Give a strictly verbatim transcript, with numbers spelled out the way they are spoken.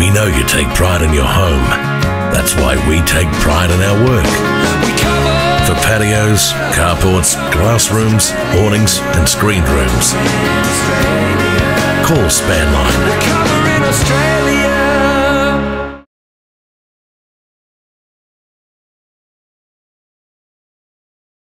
We know you take pride in your home. That's why we take pride in our work. For patios, carports, glass rooms, awnings and screened rooms. Call Spanline.